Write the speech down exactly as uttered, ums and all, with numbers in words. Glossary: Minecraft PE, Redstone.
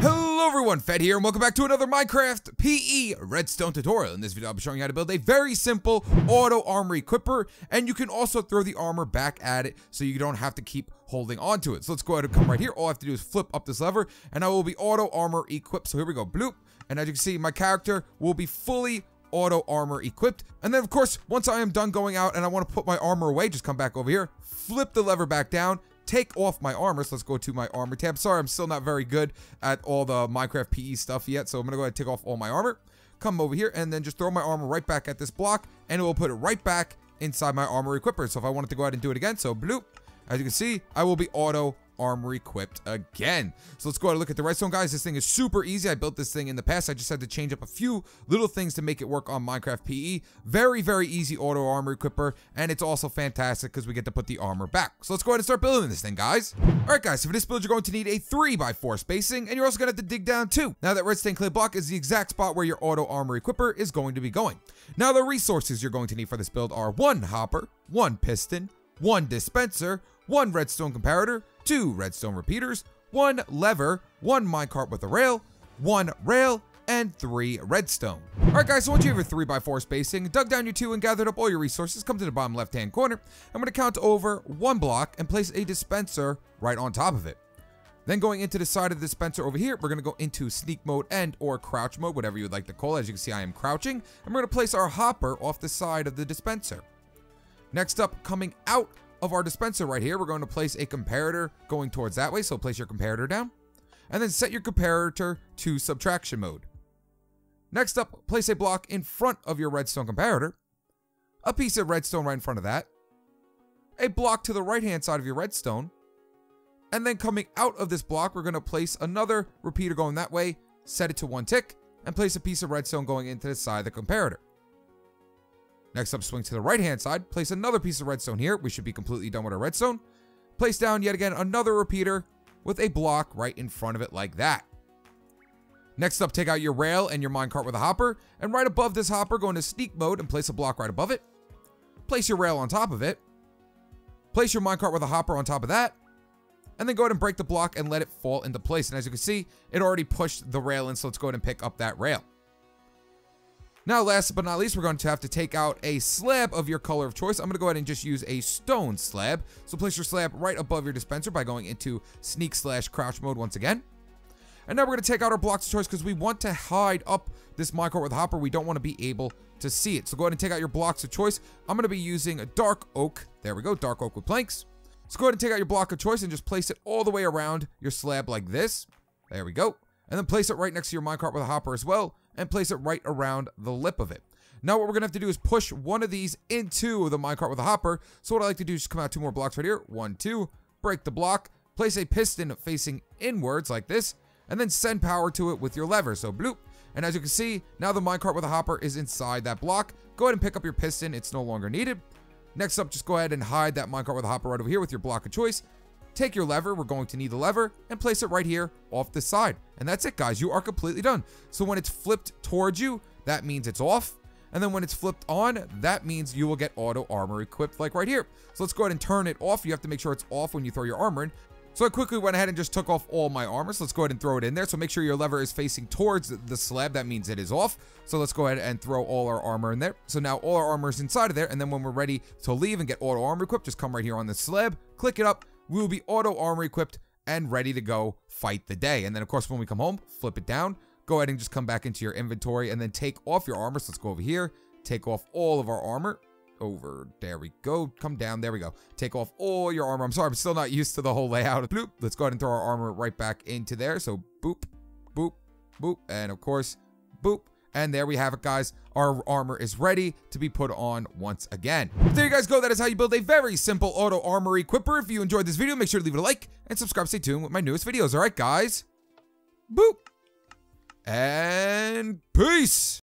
Hello everyone, Fed here, and welcome back to another Minecraft P E Redstone tutorial. In this video, I'll be showing you how to build a very simple auto armor equipper, and you can also throw the armor back at it so you don't have to keep holding on to it. So let's go ahead and come right here. All I have to do is flip up this lever, and I will be auto armor equipped. So here we go, bloop. And as you can see, my character will be fully auto armor equipped. And then of course, once I am done going out and I want to put my armor away, just come back over here, flip the lever back down, take off my armor. So let's go to my armor tab. Sorry, I'm still not very good at all the Minecraft P E stuff yet, so I'm gonna go ahead and take off all my armor, come over here, and then just throw my armor right back at this block, and it will put it right back inside my armor equipper. So if I wanted to go ahead and do it again, so bloop, as you can see, I will be auto armor equipped again. So let's go ahead and look at the redstone, guys. This thing is super easy. I built this thing in the past. I just had to change up a few little things to make it work on Minecraft P E. Very, very easy auto armor equipper, and it's also fantastic because we get to put the armor back. So let's go ahead and start building this thing, guys. All right, guys, so for this build, you're going to need a three by four spacing, and you're also going to have to dig down too. Now that redstone clay block is the exact spot where your auto armor equipper is going to be going. Now the resources you're going to need for this build are one hopper, one piston, one dispenser, one redstone comparator, two redstone repeaters, one lever, one minecart with a rail, one rail, and three redstone. All right, guys, so once you have your three by four spacing, dug down your two and gathered up all your resources, come to the bottom left-hand corner. I'm gonna count over one block and place a dispenser right on top of it. Then going into the side of the dispenser over here, we're gonna go into sneak mode and or crouch mode, whatever you would like to call it. As you can see, I am crouching, and we're gonna place our hopper off the side of the dispenser. Next up, coming out of our dispenser right here, we're going to place a comparator going towards that way. So place your comparator down, and then set your comparator to subtraction mode. Next up, place a block in front of your redstone comparator, a piece of redstone right in front of that, a block to the right hand side of your redstone, and then coming out of this block, we're going to place another repeater going that way, set it to one tick, and place a piece of redstone going into the side of the comparator. Next up, swing to the right-hand side, place another piece of redstone here. We should be completely done with our redstone. Place down yet again another repeater with a block right in front of it like that. Next up, take out your rail and your minecart with a hopper, and right above this hopper, go into sneak mode and place a block right above it. Place your rail on top of it. Place your minecart with a hopper on top of that, and then go ahead and break the block and let it fall into place. And as you can see, it already pushed the rail in, so let's go ahead and pick up that rail. Now, last but not least, we're going to have to take out a slab of your color of choice. I'm going to go ahead and just use a stone slab. So place your slab right above your dispenser by going into sneak slash crouch mode once again. And now we're going to take out our blocks of choice because we want to hide up this minecart with a hopper. We don't want to be able to see it. So go ahead and take out your blocks of choice. I'm going to be using a dark oak. There we go, dark oak with planks. So go ahead and take out your block of choice and just place it all the way around your slab like this. There we go. And then place it right next to your minecart with a hopper as well, and place it right around the lip of it. Now what we're gonna have to do is push one of these into the minecart with a hopper. So what I like to do is just come out two more blocks right here, one, two, break the block, place a piston facing inwards like this, and then send power to it with your lever, so bloop. And as you can see, now the minecart with a hopper is inside that block. Go ahead and pick up your piston, it's no longer needed. Next up, just go ahead and hide that minecart with a hopper right over here with your block of choice. Take your lever, we're going to need the lever, and place it right here off the side. And that's it, guys, you are completely done. So when it's flipped towards you, that means it's off. And then when it's flipped on, that means you will get auto armor equipped like right here. So let's go ahead and turn it off. You have to make sure it's off when you throw your armor in. So I quickly went ahead and just took off all my armor. So let's go ahead and throw it in there. So make sure your lever is facing towards the slab. That means it is off. So let's go ahead and throw all our armor in there. So now all our armor is inside of there. And then when we're ready to leave and get auto armor equipped, just come right here on the slab, click it up. We will be auto armor equipped and ready to go fight the day. And then of course, when we come home, flip it down, go ahead and just come back into your inventory and then take off your armor. So let's go over here, take off all of our armor over. There we go. Come down. There we go. Take off all your armor. I'm sorry, I'm still not used to the whole layout. Bloop. Let's go ahead and throw our armor right back into there. So boop, boop, boop. And of course, boop. And there we have it, guys. Our armor is ready to be put on once again. But there you guys go. That is how you build a very simple auto armor equipper. If you enjoyed this video, make sure to leave it a like and subscribe. Stay tuned with my newest videos. All right, guys. Boop. And peace.